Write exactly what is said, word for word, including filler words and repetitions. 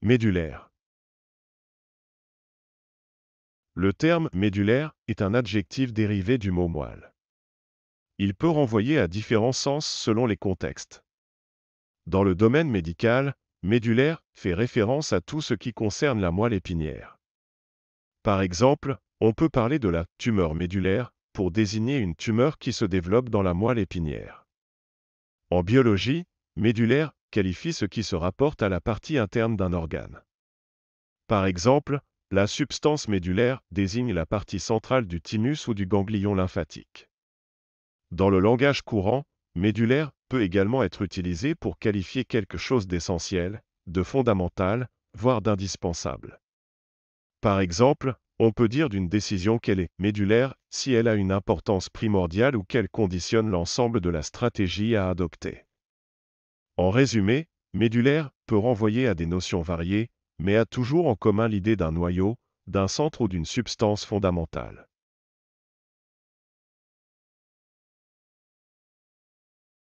Médullaire. Le terme « médullaire » est un adjectif dérivé du mot « moelle ». Il peut renvoyer à différents sens selon les contextes. Dans le domaine médical, médullaire fait référence à tout ce qui concerne la moelle épinière. Par exemple, on peut parler de la « tumeur médullaire » pour désigner une tumeur qui se développe dans la moelle épinière. En biologie, médullaire qualifie ce qui se rapporte à la partie interne d'un organe. Par exemple, la substance médullaire désigne la partie centrale du thymus ou du ganglion lymphatique. Dans le langage courant, médullaire peut également être utilisé pour qualifier quelque chose d'essentiel, de fondamental, voire d'indispensable. Par exemple, on peut dire d'une décision qu'elle est médullaire si elle a une importance primordiale ou qu'elle conditionne l'ensemble de la stratégie à adopter. En résumé, médullaire peut renvoyer à des notions variées, mais a toujours en commun l'idée d'un noyau, d'un centre ou d'une substance fondamentale.